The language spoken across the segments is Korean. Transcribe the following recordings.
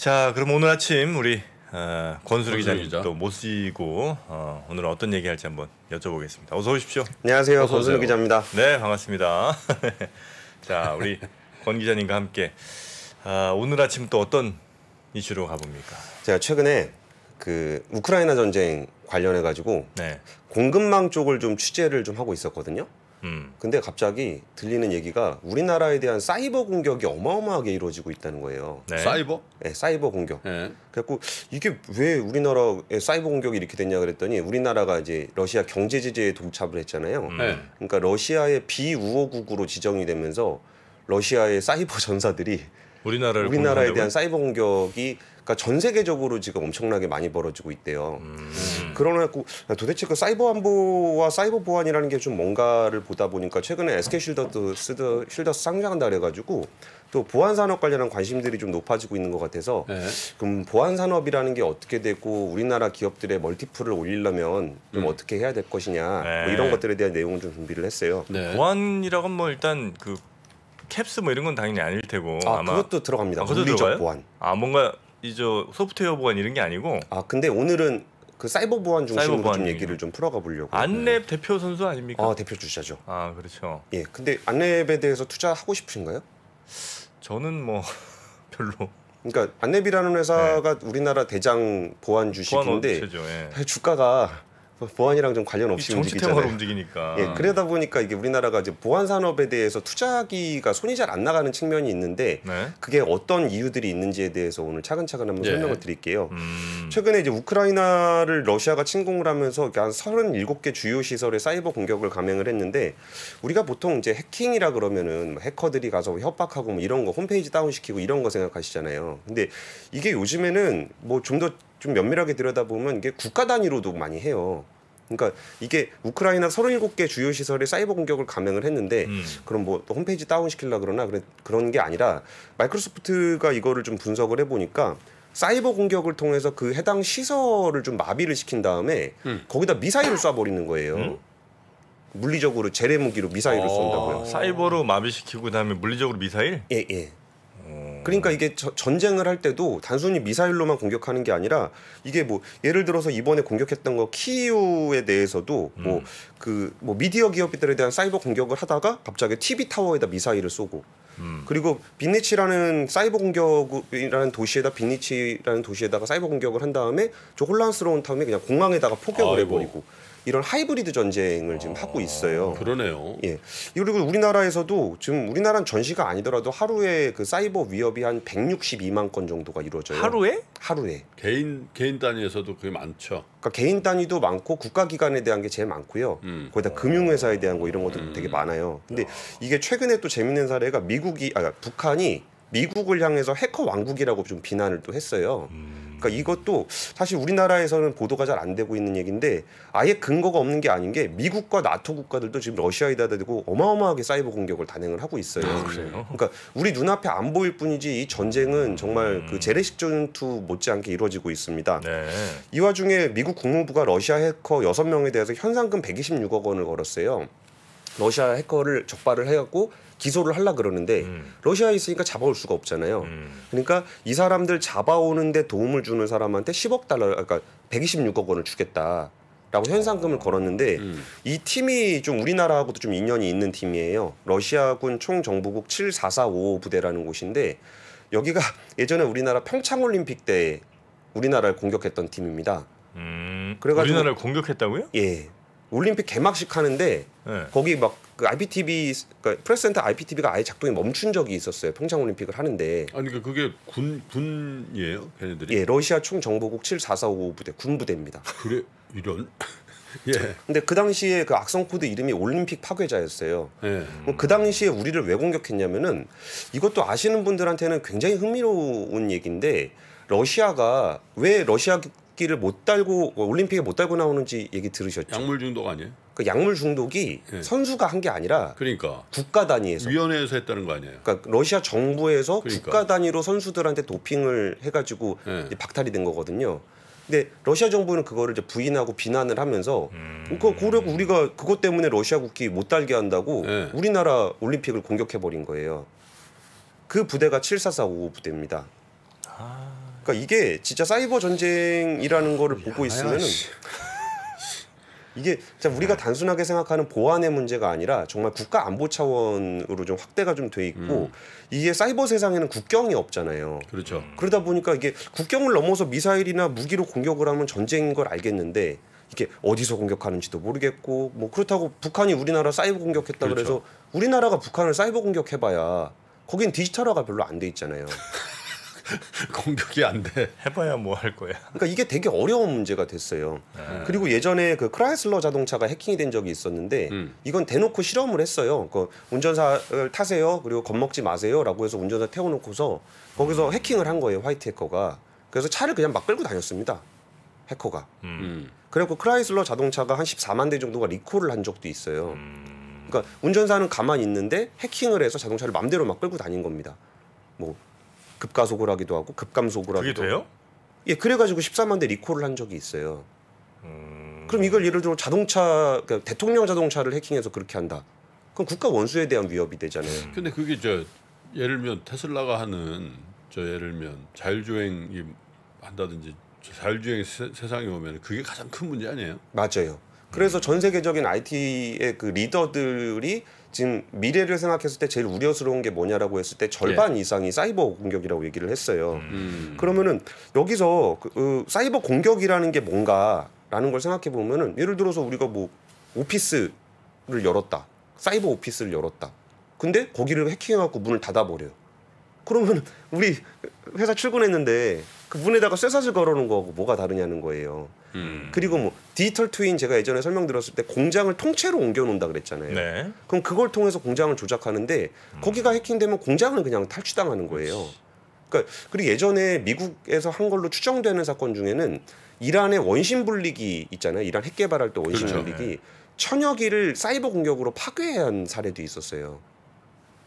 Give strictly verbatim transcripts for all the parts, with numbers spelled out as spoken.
자, 그럼 오늘 아침 우리 어, 권순우 기자님 기자. 또 모시고 어, 오늘 어떤 얘기할지 한번 여쭤보겠습니다. 어서 오십시오. 안녕하세요. 권순우 기자입니다. 네, 반갑습니다. 자, 우리 권 기자님과 함께 아, 오늘 아침 또 어떤 이슈로 가봅니까? 제가 최근에 그 우크라이나 전쟁 관련해 가지고 네. 공급망 쪽을 좀 취재를 좀 하고 있었거든요. 음. 근데 갑자기 들리는 얘기가 우리나라에 대한 사이버 공격이 어마어마하게 이루어지고 있다는 거예요. 네. 사이버? 네, 사이버 공격. 네. 그래갖고 이게 왜 우리나라에 사이버 공격이 이렇게 됐냐 그랬더니 우리나라가 이제 러시아 경제 제재에 동참을 했잖아요. 네. 그러니까 러시아의 비우호국으로 지정이 되면서 러시아의 사이버 전사들이 우리나라를 우리나라에 대한 사이버 공격이 그러니까 전 세계적으로 지금 엄청나게 많이 벌어지고 있대요. 음. 그러고 도대체 그 사이버 안보와 사이버 보안이라는 게 좀 뭔가를 보다 보니까 최근에 에스케이쉴더스 쉴더스 상장한다 그래가지고 또 보안 산업 관련한 관심들이 좀 높아지고 있는 것 같아서 네. 그럼 보안 산업이라는 게 어떻게 되고 우리나라 기업들의 멀티플을 올리려면 좀 음. 어떻게 해야 될 것이냐 네. 뭐 이런 것들에 대한 내용을 좀 준비를 했어요. 네. 보안이라고는 뭐 일단 그 캡스 뭐 이런 건 당연히 아닐 테고 아, 아마 그것도 들어갑니다. 아, 그것도 물리적 들어가요? 보안. 아 뭔가 이제 소프트웨어 보안 이런 게 아니고. 아 근데 오늘은 그 사이버 보안 중심으로 사이버 보안 좀 얘기를 좀 풀어가 보려고. 안랩 네. 대표 선수 아닙니까? 아 대표 주자죠. 아 그렇죠. 예, 근데 안랩에 대해서 투자하고 싶으신가요? 저는 뭐 별로. 그러니까 안랩이라는 회사가 네. 우리나라 대장 보안 주식인데 보안 예. 주가가. 보안이랑 좀 관련 없이 움직이잖아요. 움직이니까. 예, 그러다 보니까 이게 우리나라가 이제 보안 산업에 대해서 투자기가 손이 잘 안 나가는 측면이 있는데 네. 그게 어떤 이유들이 있는지에 대해서 오늘 차근차근 한번 예. 설명을 드릴게요. 음. 최근에 이제 우크라이나를 러시아가 침공을 하면서 한 서른일곱 개 주요 시설에 사이버 공격을 감행을 했는데 우리가 보통 이제 해킹이라 그러면은 해커들이 가서 협박하고 뭐 이런 거 홈페이지 다운시키고 이런 거 생각하시잖아요. 근데 이게 요즘에는 뭐 좀 더 좀 면밀하게 들여다보면 이게 국가 단위로도 많이 해요. 그러니까 이게 우크라이나 서른일곱 개 주요 시설에 사이버 공격을 감행을 했는데 음. 그럼 뭐 홈페이지 다운시키려 그러나 그래, 그런 게 아니라 마이크로소프트가 이거를 좀 분석을 해보니까 사이버 공격을 통해서 그 해당 시설을 좀 마비를 시킨 다음에 음. 거기다 미사일을 쏴버리는 거예요. 음? 물리적으로 재래 무기로 미사일을 쏜다고요. 사이버로 마비시키고 그다음에 물리적으로 미사일? 예, 예. 그러니까 이게 저, 전쟁을 할 때도 단순히 미사일로만 공격하는 게 아니라 이게 뭐 예를 들어서 이번에 공격했던 거 키이우에 대해서도 음. 뭐 그 뭐 미디어 기업들에 대한 사이버 공격을 하다가 갑자기 티비 타워에다 미사일을 쏘고 음. 그리고 빈니치라는 사이버 공격이라는 도시에다 빈니치라는 도시에다가 사이버 공격을 한 다음에 저 혼란스러운 다음에 그냥 공항에다가 포격을 아이고. 해버리고. 이런 하이브리드 전쟁을 지금 아, 하고 있어요. 그러네요. 예. 그리고 우리나라에서도 지금 우리나라는 전시가 아니더라도 하루에 그 사이버 위협이 한 백육십이만 건 정도가 이루어져요. 하루에? 하루에. 개인 개인 단위에서도 그게 많죠. 그러니까 개인 단위도 많고 국가 기관에 대한 게 제일 많고요. 음. 거기다 금융회사에 대한 거 이런 것도 음. 되게 많아요. 근데 이게 최근에 또 재밌는 사례가 미국이 아 북한이 미국을 향해서 해커 왕국이라고 좀 비난을 또 했어요. 음. 그러니까 이것도 사실 우리나라에서는 보도가 잘 안 되고 있는 얘기인데 아예 근거가 없는 게 아닌 게 미국과 나토 국가들도 지금 러시아에다 대고 어마어마하게 사이버 공격을 단행을 하고 있어요. 아, 그래요? 그러니까 우리 눈앞에 안 보일 뿐이지 이 전쟁은 정말 음. 그 재래식 전투 못지않게 이루어지고 있습니다. 네. 이 와중에 미국 국무부가 러시아 해커 여섯 명에 대해서 현상금 백이십육억 원을 걸었어요. 러시아 해커를 적발을 해갖고 기소를 하려 그러는데 음. 러시아에 있으니까 잡아올 수가 없잖아요. 음. 그러니까 이 사람들 잡아오는데 도움을 주는 사람한테 십억 달러, 그러니까 백이십육억 원을 주겠다라고 현상금을 걸었는데 음. 이 팀이 좀 우리나라하고도 좀 인연이 있는 팀이에요. 러시아군 총정보국 칠사사오오 부대라는 곳인데 여기가 예전에 우리나라 평창올림픽 때 우리나라를 공격했던 팀입니다. 음. 그래가지고 우리나라를 공격했다고요? 예. 올림픽 개막식 하는데 네. 거기 막 그 아이피티비 그러니까 프레스센터 아이피티비가 아예 작동이 멈춘 적이 있었어요. 평창올림픽을 하는데. 아니 그러니까 그게 군 군이에요, 걔네들이? 예, 러시아 총정보국 칠사사오오 부대 군부대입니다. 그래 이런. 예. 근데 그 당시에 그 악성 코드 이름이 올림픽 파괴자였어요. 예. 그 당시에 우리를 왜 공격했냐면은 이것도 아시는 분들한테는 굉장히 흥미로운 얘기인데 러시아가 왜 러시아 기를 못 달고 올림픽에 못 달고 나오는지 얘기 들으셨죠? 약물 중독 아니에요? 그 약물 중독이 네. 선수가 한 게 아니라 그러니까 국가 단위에서 위원회에서 했다는 거 아니에요? 그러니까 러시아 정부에서 그러니까. 국가 단위로 선수들한테 도핑을 해가지고 네. 이제 박탈이 된 거거든요. 근데 러시아 정부는 그거를 이제 부인하고 비난을 하면서 음... 그 고려고 우리가 그것 때문에 러시아 국기 못 달게 한다고 네. 우리나라 올림픽을 공격해 버린 거예요. 그 부대가 칠사사오오 부대입니다. 아... 그러니까 이게 진짜 사이버 전쟁이라는 거를 야, 보고 있으면은 이게 진짜 우리가 단순하게 생각하는 보안의 문제가 아니라 정말 국가 안보 차원으로 좀 확대가 좀 돼 있고 음. 이게 사이버 세상에는 국경이 없잖아요. 그렇죠. 그러다 보니까 이게 국경을 넘어서 미사일이나 무기로 공격을 하면 전쟁인 걸 알겠는데 이게 어디서 공격하는지도 모르겠고 뭐 그렇다고 북한이 우리나라 사이버 공격했다 그렇죠. 그래서 우리나라가 북한을 사이버 공격해봐야 거긴 디지털화가 별로 안 돼 있잖아요. 공격이 안 돼. 해봐야 뭐 할 거야. 그러니까 이게 되게 어려운 문제가 됐어요. 네. 그리고 예전에 그 크라이슬러 자동차가 해킹이 된 적이 있었는데 음. 이건 대놓고 실험을 했어요. 그 운전사를 타세요. 그리고 겁먹지 마세요라고 해서 운전사 태워놓고서 거기서 해킹을 한 거예요. 화이트 해커가. 그래서 차를 그냥 막 끌고 다녔습니다. 해커가. 음. 그래갖고 크라이슬러 자동차가 한 십사만 대 정도가 리콜을 한 적도 있어요. 음. 그러니까 운전사는 가만히 있는데 해킹을 해서 자동차를 마음대로 막 끌고 다닌 겁니다. 뭐. 급가속을 하기도 하고 급감속을 하기도. 그게 돼요? 예, 그래가지고 십사만 대 리콜을 한 적이 있어요. 음... 그럼 이걸 예를 들어 자동차, 그러니까 대통령 자동차를 해킹해서 그렇게 한다. 그럼 국가 원수에 대한 위협이 되잖아요. 근데 그게 저 예를 들면 테슬라가 하는 저 예를 들면 자율주행이 한다든지 자율주행 세상에 오면 그게 가장 큰 문제 아니에요? 맞아요. 그래서 음. 전 세계적인 아이티의 그 리더들이 지금 미래를 생각했을 때 제일 우려스러운 게 뭐냐라고 했을 때 절반 예. 이상이 사이버 공격이라고 얘기를 했어요. 음. 그러면은 여기서 그, 그 사이버 공격이라는 게 뭔가라는 걸 생각해 보면은 예를 들어서 우리가 뭐 오피스를 열었다. 사이버 오피스를 열었다. 근데 거기를 해킹해갖고 문을 닫아버려요. 그러면 우리 회사 출근했는데 그 문에다가 쇠사슬 걸어놓은 거하고 뭐가 다르냐는 거예요. 음. 그리고 뭐 디지털 트윈 제가 예전에 설명드렸을 때 공장을 통째로 옮겨놓는다 그랬잖아요. 네. 그럼 그걸 통해서 공장을 조작하는데 음. 거기가 해킹되면 공장을 그냥 탈취당하는 거예요. 그치. 그러니까 그리고 예전에 미국에서 한 걸로 추정되는 사건 중에는 이란의 원심 불리기 있잖아요. 이란 핵 개발할 때 원심 그렇죠. 불리기 네. 천여 기를 사이버 공격으로 파괴한 사례도 있었어요.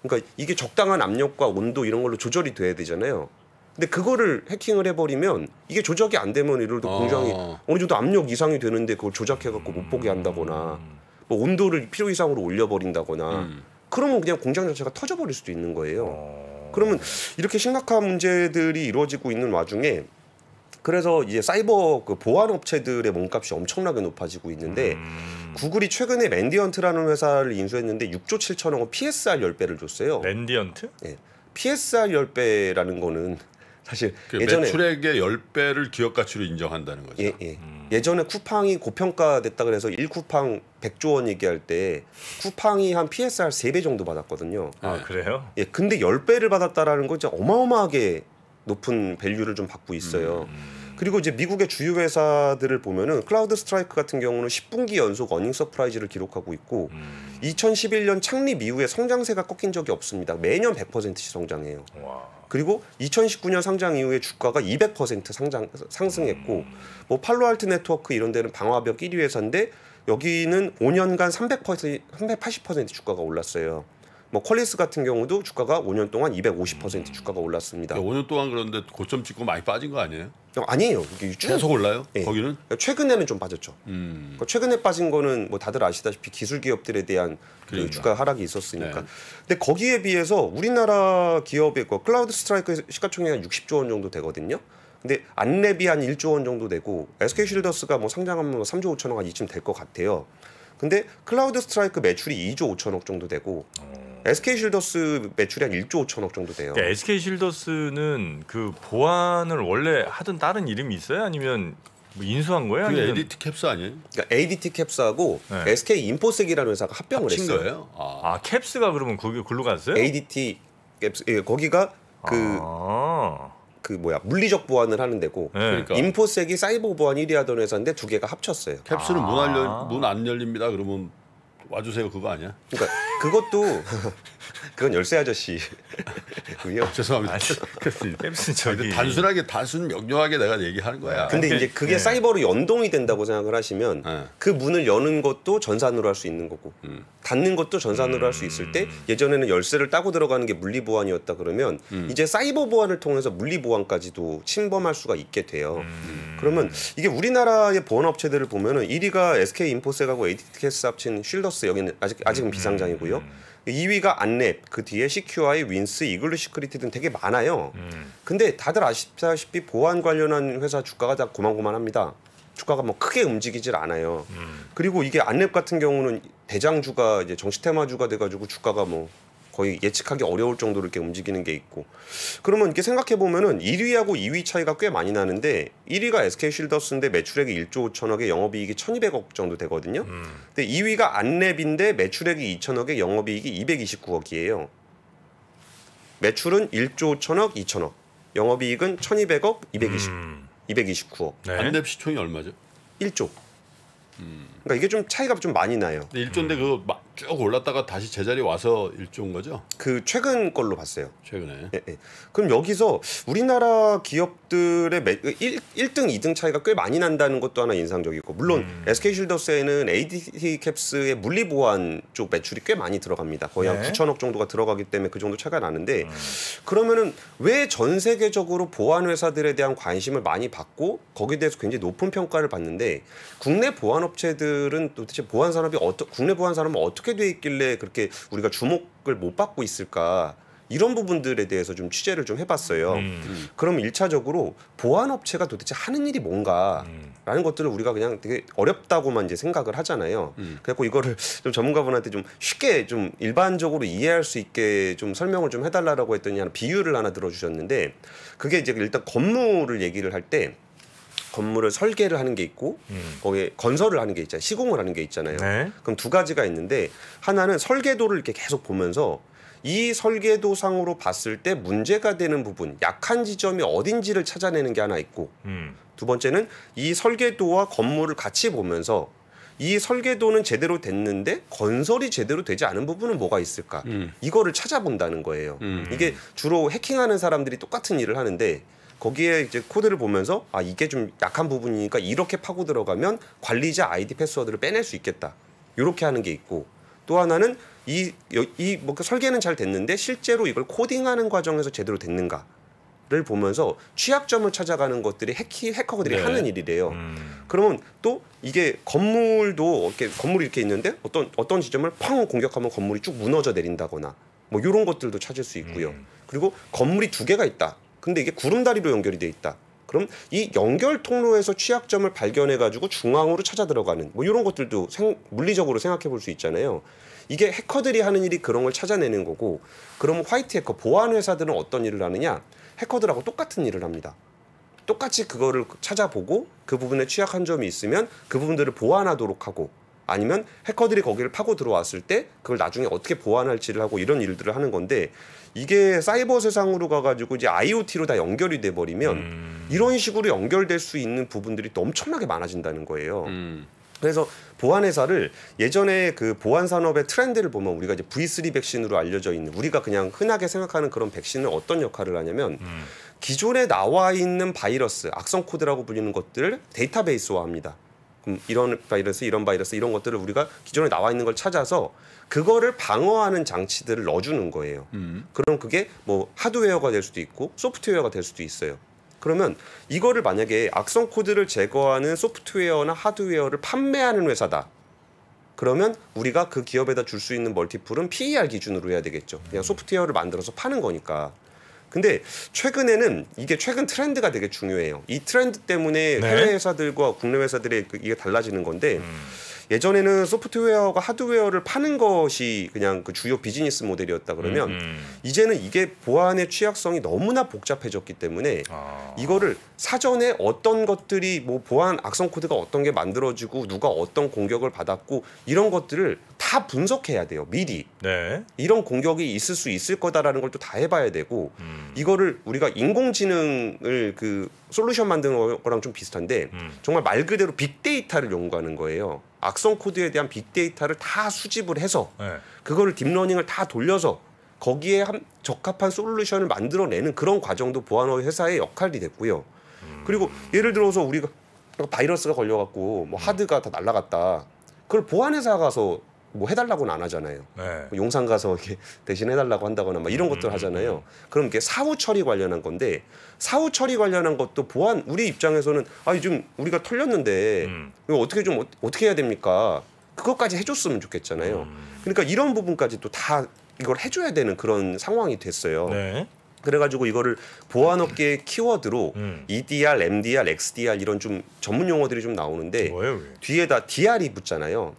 그러니까 이게 적당한 압력과 온도 이런 걸로 조절이 돼야 되잖아요. 근데 그거를 해킹을 해버리면 이게 조작이 안 되면 예를 들어 공장이 아. 어느 정도 압력 이상이 되는데 그걸 조작해갖고 못 보게 한다거나 뭐 온도를 필요 이상으로 올려버린다거나 음. 그러면 그냥 공장 자체가 터져버릴 수도 있는 거예요. 아. 그러면 이렇게 심각한 문제들이 이루어지고 있는 와중에 그래서 이제 사이버 그 보안 업체들의 몸값이 엄청나게 높아지고 있는데 음. 구글이 최근에 랜디언트라는 회사를 인수했는데 육조 칠천억 원 피에스알 십 배를 줬어요. 랜디언트? 네. 피에스알 십 배라는 거는 사실 그 예전에 매출액의 십 배를 기업가치로 인정한다는 거죠. 예, 예. 음. 예전에 쿠팡이 고평가됐다 그래서 일 쿠팡 백조 원 얘기할 때 쿠팡이 한 피에스알 세 배 정도 받았거든요. 아, 네. 그래요? 예. 근데 십 배를 받았다라는 건 진짜 어마어마하게 높은 밸류를 좀 받고 있어요. 음. 그리고 이제 미국의 주요 회사들을 보면은 클라우드 스트라이크 같은 경우는 십 분기 연속 어닝 서프라이즈를 기록하고 있고 음. 이천십일 년 창립 이후에 성장세가 꺾인 적이 없습니다. 매년 백 퍼센트씩 성장해요. 와. 그리고 이천십구 년 상장 이후에 주가가 이백 퍼센트 상장, 상승했고 음. 뭐 팔로알트 네트워크 이런 데는 방화벽 일 위 회사인데 여기는 오 년간 삼백 퍼센트, 삼백팔십 퍼센트 주가가 올랐어요. 뭐 퀄리스 같은 경우도 주가가 오 년 동안 이백오십 퍼센트 음. 주가가 올랐습니다. 오 년 동안 그런데 고점 찍고 많이 빠진 거 아니에요? 아니에요. 이게 계속 올라요? 네. 거기는? 최근에는 좀 빠졌죠. 음. 그러니까 최근에 빠진 거는 뭐 다들 아시다시피 기술 기업들에 대한 그 주가 하락이 있었으니까. 네. 근데 거기에 비해서 우리나라 기업의 그 클라우드 스트라이크 시가총액이 육십조 원 정도 되거든요. 근데 안랩이 한 일조 원 정도 되고 에스케이쉴더스가 뭐 상장하면 삼조 오천억 한 이쯤 될 것 같아요. 근데 클라우드 스트라이크 매출이 이조 오천억 정도 되고 어... 에스케이쉴더스 매출이 한 일조 오천억 정도 돼요. 그러니까 에스케이쉴더스는 그 보안을 원래 하던 다른 이름이 있어요? 아니면 뭐 인수한 거예요? 그게 아니면... 에이디티캡스 아니에요? 그러니까 에이디티캡스하고 네. 에스케이인포스기라는 회사가 합병을 합친 했어요. 거예요? 아. 아, 캡스가 그러면 거기 글로 갔어요? 에이디티캡스 예, 거기가 그... 아... 그 뭐야 물리적 보안을 하는 데고 네. 그러니까. 인포섹이 사이버 보안 일 위 하던 회사인데 두 개가 합쳤어요. 캡스는 문 안 열, 문 안 열립니다. 그러면 와주세요 그거 아니야? 그러니까 그것도 그건 열쇠 아저씨. 죄송합니다. 캡스 저기 단순하게 단순 명료하게 내가 얘기하는 거야. 근데 이제 그게 네. 사이버로 연동이 된다고 생각을 하시면 네. 그 문을 여는 것도 전산으로 할 수 있는 거고 음. 닫는 것도 전산으로 음. 할 수 있을 때 예전에는 열쇠를 따고 들어가는 게 물리 보안이었다 그러면 음. 이제 사이버 보안을 통해서 물리 보안까지도 침범할 수가 있게 돼요. 음. 그러면 이게 우리나라의 보안 업체들을 보면은 일 위가 에스케이인포섹하고 에이디티캡스 합친 쉴더스 여기는 아직 아직은 비상장이고요. 이 위가 안랩, 그 뒤에 시큐아이, 윈스, 이글루시크리티 등 되게 많아요. 음. 근데 다들 아시다시피 보안 관련한 회사 주가가 다 고만고만합니다. 주가가 뭐 크게 움직이질 않아요. 음. 그리고 이게 안랩 같은 경우는 대장주가 이제 정시 테마주가 돼가지고 주가가 뭐 거의 예측하기 어려울 정도로 이렇게 움직이는 게 있고, 그러면 이렇게 생각해 보면은 일 위하고 이 위 차이가 꽤 많이 나는데, 일 위가 에스케이쉴더스인데 매출액이 일조 오천억에 영업이익이 천이백억 정도 되거든요. 음. 근데 이 위가 안랩인데 매출액이 이천억에 영업이익이 이백이십구억이에요. 매출은 일조 오천억, 이천억, 영업이익은 천이백억, 이백이십 음. 이백이십구억. 네. 안랩 시총이 얼마죠? 일조. 음. 그러니까 이게 좀 차이가 좀 많이 나요. 일조인데 음. 그거 쭉 올랐다가 다시 제자리 와서 일조인 거죠? 그 최근 걸로 봤어요. 최근에. 예, 예. 그럼 여기서 우리나라 기업들의 매, 일, 일등, 이등 차이가 꽤 많이 난다는 것도 하나 인상적이고, 물론 음. 에스케이쉴더스에는 에이디티캡스의 물리보안 쪽 매출이 꽤 많이 들어갑니다. 거의 네. 한 구천억 정도가 들어가기 때문에 그 정도 차이가 나는데, 음. 그러면은 왜 전 세계적으로 보안 회사들에 대한 관심을 많이 받고 거기에 대해서 굉장히 높은 평가를 받는데, 국내 보안 업체들 은 도대체 보안 산업이 어떠, 국내 보안 산업은 어떻게 돼 있길래 그렇게 우리가 주목을 못 받고 있을까, 이런 부분들에 대해서 좀 취재를 좀 해봤어요. 음. 그럼 일차적으로 보안 업체가 도대체 하는 일이 뭔가라는 음. 것들을 우리가 그냥 되게 어렵다고만 이제 생각을 하잖아요. 음. 그래서 이거를 좀 전문가분한테 좀 쉽게 좀 일반적으로 이해할 수 있게 좀 설명을 좀 해달라고 했더니 하나 비유를 하나 들어주셨는데, 그게 이제 일단 건물을 얘기를 할 때. 건물을 설계를 하는 게 있고 음. 거기에 건설을 하는 게 있잖아요. 시공을 하는 게 있잖아요. 네. 그럼 두 가지가 있는데, 하나는 설계도를 이렇게 계속 보면서 이 설계도상으로 봤을 때 문제가 되는 부분, 약한 지점이 어딘지를 찾아내는 게 하나 있고, 음. 두 번째는 이 설계도와 건물을 같이 보면서 이 설계도는 제대로 됐는데 건설이 제대로 되지 않은 부분은 뭐가 있을까, 음. 이거를 찾아본다는 거예요. 음. 이게 주로 해킹하는 사람들이 똑같은 일을 하는데, 거기에 이제 코드를 보면서 아 이게 좀 약한 부분이니까 이렇게 파고 들어가면 관리자 아이디 패스워드를 빼낼 수 있겠다, 이렇게 하는 게 있고, 또 하나는 이 이 뭐 설계는 잘 됐는데 실제로 이걸 코딩하는 과정에서 제대로 됐는가를 보면서 취약점을 찾아가는 것들이 해키 해커들이 네. 하는 일이래요. 음. 그러면 또 이게 건물도 이렇게 건물이 이렇게 있는데 어떤 어떤 지점을 펑 공격하면 건물이 쭉 무너져 내린다거나 뭐 이런 것들도 찾을 수 있고요. 음. 그리고 건물이 두 개가 있다. 근데 이게 구름다리로 연결이 돼 있다. 그럼 이 연결 통로에서 취약점을 발견해가지고 중앙으로 찾아 들어가는 뭐 이런 것들도 생, 물리적으로 생각해 볼 수 있잖아요. 이게 해커들이 하는 일이 그런 걸 찾아내는 거고, 그럼 화이트 해커, 보안 회사들은 어떤 일을 하느냐? 해커들하고 똑같은 일을 합니다. 똑같이 그거를 찾아보고 그 부분에 취약한 점이 있으면 그 부분들을 보완하도록 하고, 아니면 해커들이 거기를 파고 들어왔을 때 그걸 나중에 어떻게 보완할지를 하고, 이런 일들을 하는 건데, 이게 사이버 세상으로 가가지고 이제 아이오티로 다 연결이 돼버리면 음. 이런 식으로 연결될 수 있는 부분들이 또 엄청나게 많아진다는 거예요. 음. 그래서 보안 회사를 예전에 그 보안 산업의 트렌드를 보면 우리가 이제 브이 쓰리 백신으로 알려져 있는, 우리가 그냥 흔하게 생각하는 그런 백신은 어떤 역할을 하냐면 음. 기존에 나와 있는 바이러스, 악성 코드라고 불리는 것들을 데이터베이스화합니다. 그럼 이런 바이러스, 이런 바이러스, 이런 것들을 우리가 기존에 나와 있는 걸 찾아서 그거를 방어하는 장치들을 넣어주는 거예요. 음. 그럼 그게 뭐 하드웨어가 될 수도 있고 소프트웨어가 될 수도 있어요. 그러면 이거를 만약에 악성 코드를 제거하는 소프트웨어나 하드웨어를 판매하는 회사다. 그러면 우리가 그 기업에다 줄 수 있는 멀티플은 피이알 기준으로 해야 되겠죠. 그냥 소프트웨어를 만들어서 파는 거니까. 근데 최근에는 이게 최근 트렌드가 되게 중요해요. 이 트렌드 때문에 네. 해외 회사들과 국내 회사들의 이게 달라지는 건데, 음. 예전에는 소프트웨어가 하드웨어를 파는 것이 그냥 그 주요 비즈니스 모델이었다 그러면 음. 이제는 이게 보안의 취약성이 너무나 복잡해졌기 때문에 아. 이거를 사전에 어떤 것들이 뭐 보안 악성 코드가 어떤 게 만들어지고 누가 어떤 공격을 받았고 이런 것들을 다 분석해야 돼요. 미리. 네. 이런 공격이 있을 수 있을 거다라는 걸 또 다 해봐야 되고 음. 이거를 우리가 인공지능을 그 솔루션 만드는 거랑 좀 비슷한데 음. 정말 말 그대로 빅데이터를 연구하는 거예요. 악성 코드에 대한 빅데이터를 다 수집을 해서 네. 그거를 딥러닝을 다 돌려서 거기에 한 적합한 솔루션을 만들어내는 그런 과정도 보안 회사의 역할이 됐고요. 음. 그리고 예를 들어서 우리가 바이러스가 걸려갖고 뭐 하드가 다 날라갔다. 그걸 보안 회사 가서 뭐 해달라고는 안 하잖아요. 네. 용산 가서 이렇게 대신 해달라고 한다거나 막 이런 음, 것들 하잖아요. 음. 그럼 이게 사후 처리 관련한 건데, 사후 처리 관련한 것도 보안 우리 입장에서는 아, 요즘 우리가 털렸는데 음. 이거 어떻게 좀 어, 어떻게 해야 됩니까? 그것까지 해줬으면 좋겠잖아요. 음. 그러니까 이런 부분까지 또 다 이걸 해줘야 되는 그런 상황이 됐어요. 네. 그래가지고 이거를 보안업계의 키워드로 음. 이디알, 엠디알, 엑스디알 이런 좀 전문 용어들이 좀 나오는데 뭐예요, 뒤에다 디알이 붙잖아요.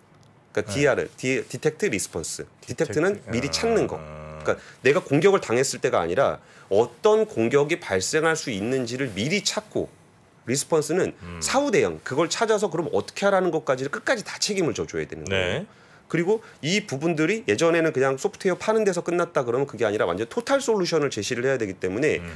그러니까 네. 디알은 디, 디텍트 리스폰스. 디텍트는 디텍트. 미리 찾는 거. 그러니까 내가 공격을 당했을 때가 아니라 어떤 공격이 발생할 수 있는지를 미리 찾고 리스폰스는 음. 사후 대응. 그걸 찾아서 그럼 어떻게 하라는 것까지를 끝까지 다 책임을 져줘야 되는 거예요. 네. 그리고 이 부분들이 예전에는 그냥 소프트웨어 파는 데서 끝났다 그러면 그게 아니라 완전 토탈 솔루션을 제시를 해야 되기 때문에 음흠.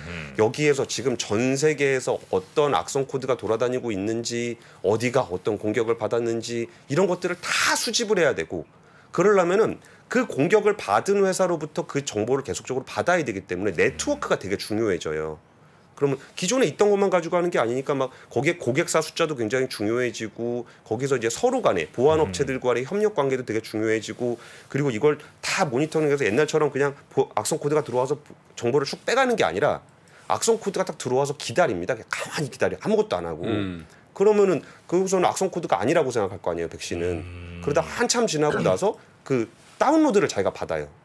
여기에서 지금 전 세계에서 어떤 악성 코드가 돌아다니고 있는지 어디가 어떤 공격을 받았는지 이런 것들을 다 수집을 해야 되고 그러려면은 그 공격을 받은 회사로부터 그 정보를 계속적으로 받아야 되기 때문에 네트워크가 되게 중요해져요. 그러면 기존에 있던 것만 가지고 하는 게 아니니까 막 거기에 고객사 숫자도 굉장히 중요해지고 거기서 이제 서로 간에 보안업체들과의 음. 협력 관계도 되게 중요해지고 그리고 이걸 다 모니터링해서 옛날처럼 그냥 악성 코드가 들어와서 정보를 쭉 빼가는 게 아니라 악성 코드가 딱 들어와서 기다립니다. 그냥 가만히 기다려. 아무것도 안 하고. 음. 그러면은 거기서는 악성 코드가 아니라고 생각할 거 아니에요. 백신은. 음. 그러다 한참 지나고 나서 그 다운로드를 자기가 받아요.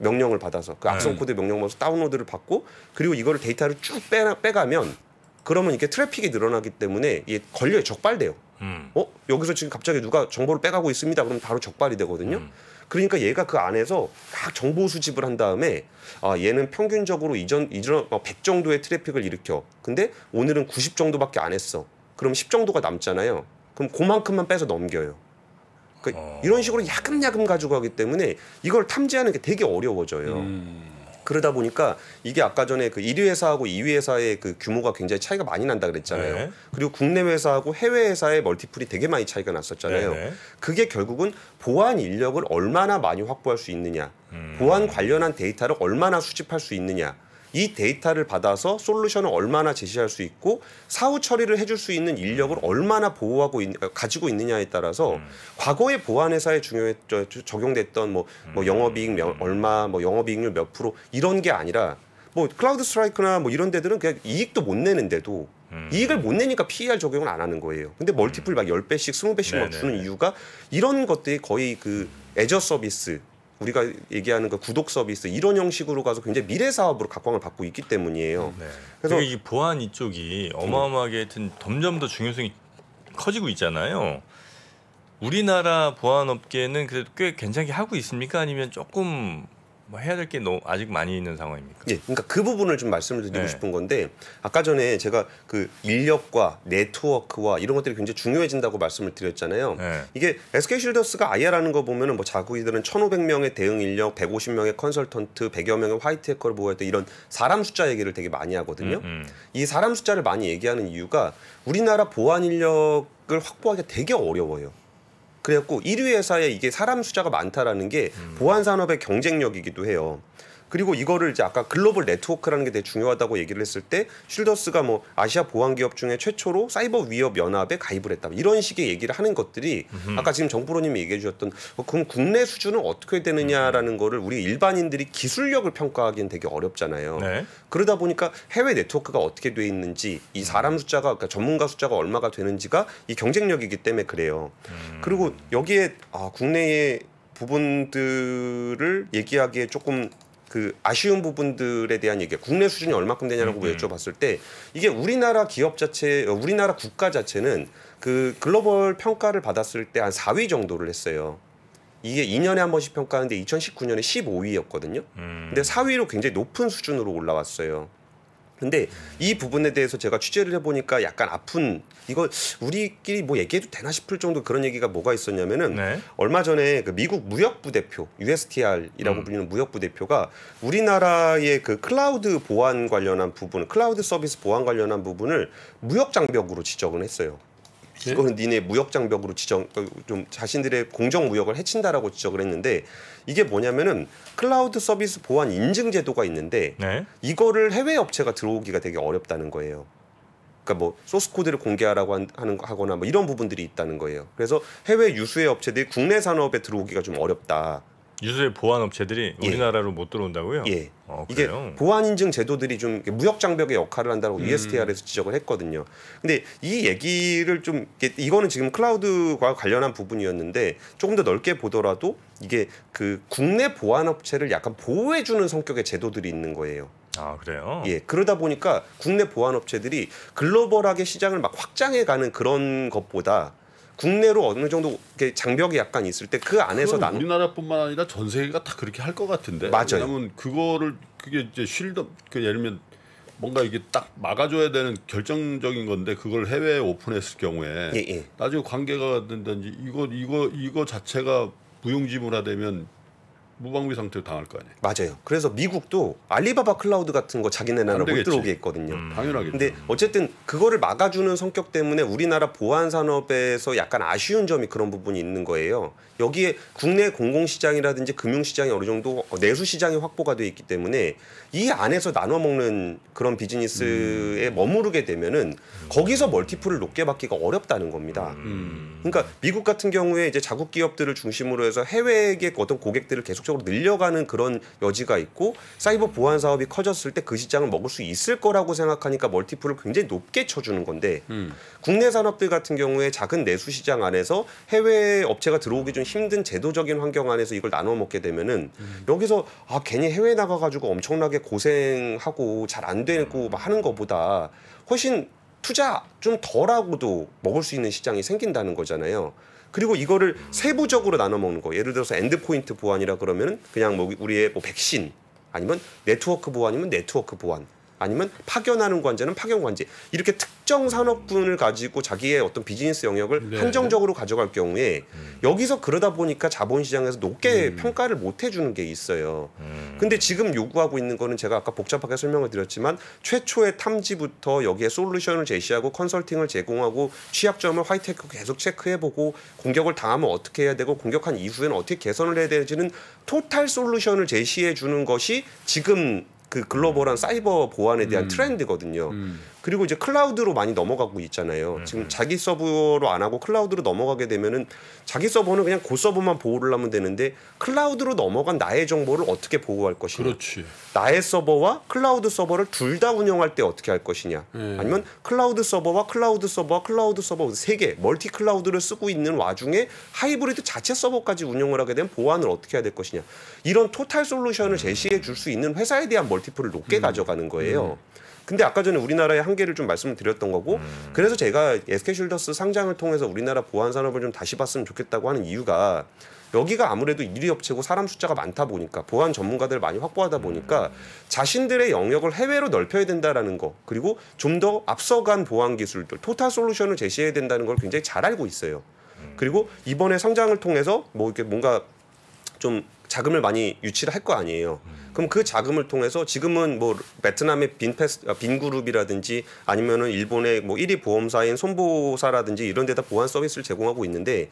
명령을 받아서 그 악성 코드 명령 받아서 다운로드를 받고 그리고 이거를 데이터를 쭉 빼, 빼가면 그러면 이게 트래픽이 늘어나기 때문에 이게 걸려요. 적발돼요. 음. 어? 여기서 지금 갑자기 누가 정보를 빼가고 있습니다. 그럼 바로 적발이 되거든요. 음. 그러니까 얘가 그 안에서 각 정보 수집을 한 다음에 아 얘는 평균적으로 이전 이전 백 정도의 트래픽을 일으켜. 근데 오늘은 구십 정도밖에 안 했어. 그럼 십 정도가 남잖아요. 그럼 그만큼만 빼서 넘겨요. 그러니까 어... 이런 식으로 야금야금 가지고 가기 때문에 이걸 탐지하는 게 되게 어려워져요. 음... 그러다 보니까 이게 아까 전에 그 일 위 회사하고 이 위 회사의 그 규모가 굉장히 차이가 많이 난다 그랬잖아요. 네네. 그리고 국내 회사하고 해외 회사의 멀티플이 되게 많이 차이가 났었잖아요. 네네. 그게 결국은 보안 인력을 얼마나 많이 확보할 수 있느냐, 음... 보안 관련한 데이터를 얼마나 수집할 수 있느냐, 이 데이터를 받아서 솔루션을 얼마나 제시할 수 있고 사후 처리를 해줄 수 있는 인력을 얼마나 보호하고 있, 가지고 있느냐에 따라서 음. 과거에 보안 회사에 중요했 적용됐던 뭐, 뭐 영업이익 몇, 얼마, 뭐 영업이익률 몇 프로 이런 게 아니라 뭐 클라우드 스트라이크나 뭐 이런 데들은 그냥 이익도 못 내는데도 음. 이익을 못 내니까 피 이 알 적용을 안 하는 거예요. 근데 멀티플 막 십 배씩, 이십 배씩 막 주는 이유가 이런 것들이 거의 그 애저 서비스. 우리가 얘기하는 그 구독 서비스 이런 형식으로 가서 굉장히 미래 사업으로 각광을 받고 있기 때문이에요. 네. 그래서 이 보안 이쪽이 어마어마하게 하여튼 점점 더 중요성이 커지고 있잖아요. 우리나라 보안 업계는 그래도 꽤 괜찮게 하고 있습니까? 아니면 조금 뭐 해야 될 게 아직 많이 있는 상황입니까? 예, 그러니까 그 부분을 좀 말씀을 드리고 네. 싶은 건데 아까 전에 제가 그 인력과 네트워크와 이런 것들이 굉장히 중요해진다고 말씀을 드렸잖아요. 네. 이게 에스케이쉴더스가 아이아라는 거 보면은 뭐 자기들은 천오백 명의 대응 인력, 백오십 명의 컨설턴트, 백여 명의 화이트 해커를 보호했다 이런 사람 숫자 얘기를 되게 많이 하거든요. 음, 음. 이 사람 숫자를 많이 얘기하는 이유가 우리나라 보안 인력을 확보하기가 되게 어려워요. 그래갖고 일 위 회사에 이게 사람 숫자가 많다라는 게 음. 보안 산업의 경쟁력이기도 해요. 그리고 이거를 이제 아까 글로벌 네트워크라는 게 되게 중요하다고 얘기를 했을 때 쉴더스가 뭐 아시아 보안 기업 중에 최초로 사이버 위협 연합에 가입을 했다. 이런 식의 얘기를 하는 것들이 음흠. 아까 지금 정프로님이 얘기해 주셨던 어, 그럼 국내 수준은 어떻게 되느냐라는 음흠. 거를 우리 일반인들이 기술력을 평가하기엔 되게 어렵잖아요. 네. 그러다 보니까 해외 네트워크가 어떻게 돼 있는지 이 사람 숫자가 그러니까 전문가 숫자가 얼마가 되는지가 이 경쟁력이기 때문에 그래요. 음. 그리고 여기에 아, 국내의 부분들을 얘기하기에 조금 그 아쉬운 부분들에 대한 얘기, 국내 수준이 얼마큼 되냐라고 음. 여쭤봤을 때 이게 우리나라 기업 자체, 우리나라 국가 자체는 그 글로벌 평가를 받았을 때 한 사 위 정도를 했어요. 이게 이 년에 한 번씩 평가하는데 이천십구 년에 십오 위였거든요. 음. 근데 사 위로 굉장히 높은 수준으로 올라왔어요. 근데 이 부분에 대해서 제가 취재를 해보니까 약간 아픈 이거 우리끼리 뭐 얘기해도 되나 싶을 정도 그런 얘기가 뭐가 있었냐면은 네. 얼마 전에 그 미국 무역부 대표 유 에스 티 알이라고 음. 불리는 무역부 대표가 우리나라의 그 클라우드 보안 관련한 부분, 클라우드 서비스 보안 관련한 부분을 무역 장벽으로 지적을 했어요. 네? 이거는 니네 무역 장벽으로 지적, 좀 자신들의 공정 무역을 해친다라고 지적을 했는데 이게 뭐냐면은 클라우드 서비스 보안 인증 제도가 있는데 네? 이거를 해외 업체가 들어오기가 되게 어렵다는 거예요. 그러니까 뭐 소스 코드를 공개하라고 한, 하는 하거나 뭐 이런 부분들이 있다는 거예요. 그래서 해외 유수의 업체들이 국내 산업에 들어오기가 좀 어렵다. 유수의 보안 업체들이 예. 우리나라로 못 들어온다고요? 예. 어, 이게 보안 인증 제도들이 좀 무역 장벽의 역할을 한다고 음. 이에스티아르에서 지적을 했거든요. 근데 이 얘기를 좀 이거는 지금 클라우드와 관련한 부분이었는데 조금 더 넓게 보더라도 이게 그 국내 보안 업체를 약간 보호해 주는 성격의 제도들이 있는 거예요. 아, 그래요? 예. 그러다 보니까 국내 보안 업체들이 글로벌하게 시장을 막 확장해 가는 그런 것보다 국내로 어느 정도 장벽이 약간 있을 때 그 안에서 난 우리나라뿐만 아니라 전 세계가 다 그렇게 할 것 같은데. 맞아요. 왜냐면 그거를 그게 이제 쉴드 그 예를 들면 뭔가 이게 딱 막아줘야 되는 결정적인 건데 그걸 해외에 오픈했을 경우에 예, 예. 나중에 관계가 된다든지 이거 이거 이거 자체가 무용지물화되면 무방비 상태로 당할 거 아니에요. 맞아요. 그래서 미국도 알리바바 클라우드 같은 거 자기네 나라 못 들어오게 했거든요. 음, 당연하겠죠. 근데 어쨌든 그거를 막아주는 성격 때문에 우리나라 보안 산업에서 약간 아쉬운 점이 그런 부분이 있는 거예요. 여기에 국내 공공시장이라든지 금융시장이 어느 정도 내수시장이 확보가 돼 있기 때문에 이 안에서 나눠먹는 그런 비즈니스에 음. 머무르게 되면은 거기서 멀티플을 높게 받기가 어렵다는 겁니다. 음. 그러니까 미국 같은 경우에 이제 자국 기업들을 중심으로 해서 해외의 어떤 고객들을 계속 늘려가는 그런 여지가 있고 사이버 보안 사업이 커졌을 때 그 시장을 먹을 수 있을 거라고 생각하니까 멀티플을 굉장히 높게 쳐주는 건데 음. 국내 산업들 같은 경우에 작은 내수 시장 안에서 해외 업체가 들어오기 좀 힘든 제도적인 환경 안에서 이걸 나눠 먹게 되면은 음. 여기서 아 괜히 해외 나가가지고 엄청나게 고생하고 잘 안 되고 막 하는 것보다 훨씬 투자 좀 덜하고도 먹을 수 있는 시장이 생긴다는 거잖아요. 그리고 이거를 세부적으로 나눠 먹는 거. 예를 들어서 엔드포인트 보안이라 그러면 그냥 뭐 우리의 뭐 백신 아니면 네트워크 보안이면 네트워크 보안 아니면 파견하는 관제는 파견 관제 이렇게 특정 산업군을 가지고 자기의 어떤 비즈니스 영역을 네. 한정적으로 가져갈 경우에 음. 여기서 그러다 보니까 자본시장에서 높게 음. 평가를 못 해주는 게 있어요. 음. 근데 지금 요구하고 있는 거는 제가 아까 복잡하게 설명을 드렸지만 최초의 탐지부터 여기에 솔루션을 제시하고 컨설팅을 제공하고 취약점을 화이트해크 계속 체크해보고 공격을 당하면 어떻게 해야 되고 공격한 이후에는 어떻게 개선을 해야 되는지는 토탈 솔루션을 제시해주는 것이 지금 그 글로벌한 사이버 보안에 대한 음. 트렌드거든요. 음. 그리고 이제 클라우드로 많이 넘어가고 있잖아요. 음. 지금 자기 서버로 안 하고 클라우드로 넘어가게 되면은 자기 서버는 그냥 그 서버만 보호를 하면 되는데 클라우드로 넘어간 나의 정보를 어떻게 보호할 것이냐. 그렇지. 나의 서버와 클라우드 서버를 둘 다 운영할 때 어떻게 할 것이냐. 음. 아니면 클라우드 서버와 클라우드 서버와 클라우드 서버 세 개 멀티 클라우드를 쓰고 있는 와중에 하이브리드 자체 서버까지 운영을 하게 되면 보안을 어떻게 해야 될 것이냐. 이런 토탈 솔루션을 제시해 줄 수 있는 회사에 대한 멀티플을 높게 음. 가져가는 거예요. 음. 근데 아까 전에 우리나라의 한계를 좀 말씀드렸던 거고 음. 그래서 제가 에스케이쉴더스 상장을 통해서 우리나라 보안 산업을 좀 다시 봤으면 좋겠다고 하는 이유가 여기가 아무래도 일 위 업체고 사람 숫자가 많다 보니까 보안 전문가들을 많이 확보하다 보니까 자신들의 영역을 해외로 넓혀야 된다라는 거 그리고 좀 더 앞서간 보안 기술들 토탈 솔루션을 제시해야 된다는 걸 굉장히 잘 알고 있어요. 그리고 이번에 상장을 통해서 뭐 이렇게 뭔가 좀 자금을 많이 유치를 할 거 아니에요. 그럼 그 자금을 통해서 지금은 뭐 베트남의 빈패스, 빈그룹이라든지 아니면은 일본의 뭐 일 위 보험사인 손보사라든지 이런 데다 보안 서비스를 제공하고 있는데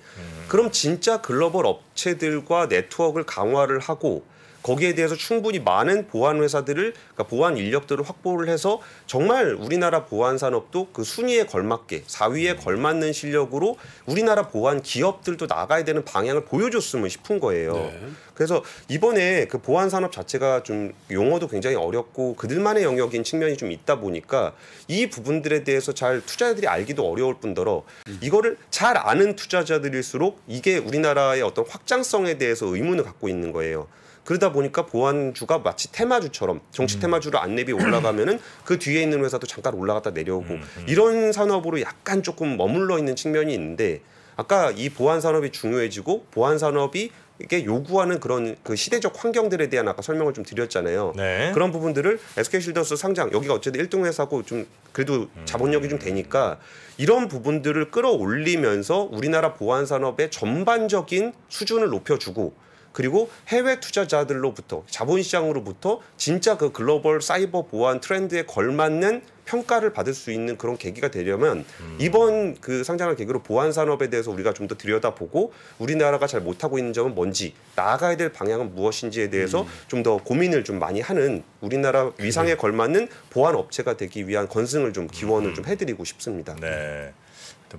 그럼 진짜 글로벌 업체들과 네트워크를 강화를 하고 거기에 대해서 충분히 많은 보안 회사들을 그러니까 보안 인력들을 확보를 해서 정말 우리나라 보안 산업도 그 순위에 걸맞게 사 위에 걸맞는 실력으로 우리나라 보안 기업들도 나가야 되는 방향을 보여줬으면 싶은 거예요. 네. 그래서 이번에 그 보안 산업 자체가 좀 용어도 굉장히 어렵고 그들만의 영역인 측면이 좀 있다 보니까 이 부분들에 대해서 잘 투자자들이 알기도 어려울 뿐더러 음. 이거를 잘 아는 투자자들일수록 이게 우리나라의 어떤 확장성에 대해서 의문을 갖고 있는 거예요. 그러다 보니까 보안주가 마치 테마주처럼 정치 테마주로 안랩이 올라가면은 그 뒤에 있는 회사도 잠깐 올라갔다 내려오고 이런 산업으로 약간 조금 머물러 있는 측면이 있는데 아까 이 보안 산업이 중요해지고 보안 산업이 이게 요구하는 그런 그 시대적 환경들에 대한 아까 설명을 좀 드렸잖아요. 네. 그런 부분들을 에스케이쉴더스 상장 여기가 어쨌든 일 등 회사고 좀 그래도 자본력이 좀 되니까 이런 부분들을 끌어올리면서 우리나라 보안 산업의 전반적인 수준을 높여주고. 그리고 해외 투자자들로부터 자본시장으로부터 진짜 그 글로벌 사이버 보안 트렌드에 걸맞는 평가를 받을 수 있는 그런 계기가 되려면 음. 이번 그 상장을 계기로 보안 산업에 대해서 우리가 좀 더 들여다보고 우리나라가 잘 못하고 있는 점은 뭔지 나아가야 될 방향은 무엇인지에 대해서 음. 좀 더 고민을 좀 많이 하는 우리나라 위상에 음. 걸맞는 보안 업체가 되기 위한 건승을 좀 기원을 음. 좀 해드리고 싶습니다. 네.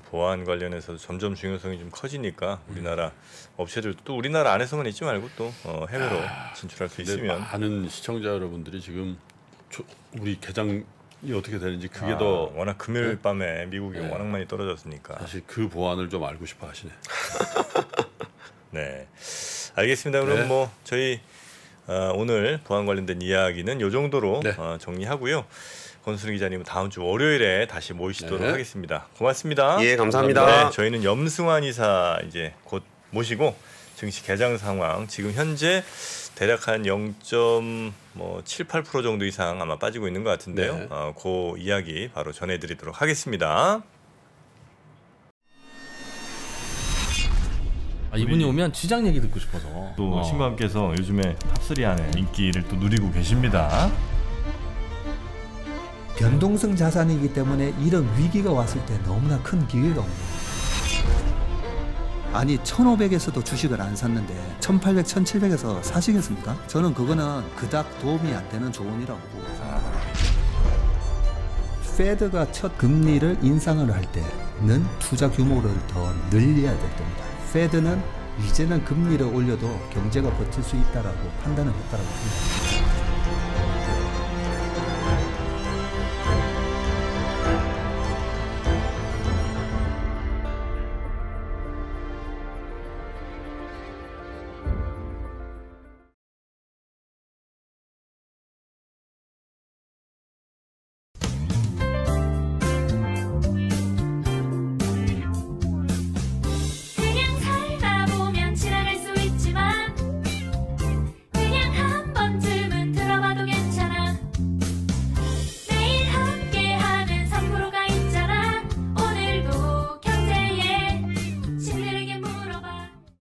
보안 관련해서도 점점 중요성이 좀 커지니까 우리나라 업체들도 또 우리나라 안에서만 있지 말고 또 어, 해외로 아, 진출할 수 있으면. 많은 시청자 여러분들이 지금 초, 우리 개장이 어떻게 되는지 그게 아, 더 워낙 금요일 네? 밤에 미국이 네. 워낙 많이 떨어졌으니까 사실 그 보안을 좀 알고 싶어 하시네. 네, 알겠습니다. 그럼 네. 뭐 저희 어, 오늘 보안 관련된 이야기는 요 정도로 네. 어, 정리하고요. 권순우 기자님 다음 주 월요일에 다시 모이시도록 네. 하겠습니다. 고맙습니다. 예, 감사합니다. 감사합니다. 네, 저희는 염승환 이사 이제 곧 모시고 증시 개장 상황 지금 현재 대략 한 영 점 칠팔 퍼센트 정도 이상 아마 빠지고 있는 것 같은데요. 네. 어, 그 이야기 바로 전해드리도록 하겠습니다. 아, 이분이 오면 시장 얘기 듣고 싶어서 또 신부님께서 요즘에 탑쓰리 안에 인기를 또 누리고 계십니다. 변동성 자산이기 때문에 이런 위기가 왔을 때 너무나 큰 기회가 옵니다. 아니 천오백에서도 주식을 안 샀는데 천팔백, 천칠백에서 사시겠습니까? 저는 그거는 그닥 도움이 안 되는 조언이라고 보고 있습니다. 페드가 첫 금리를 인상을 할 때는 투자 규모를 더 늘려야 될 겁니다. 페드는 이제는 금리를 올려도 경제가 버틸 수 있다라고 판단을 했다라고 생각합니다.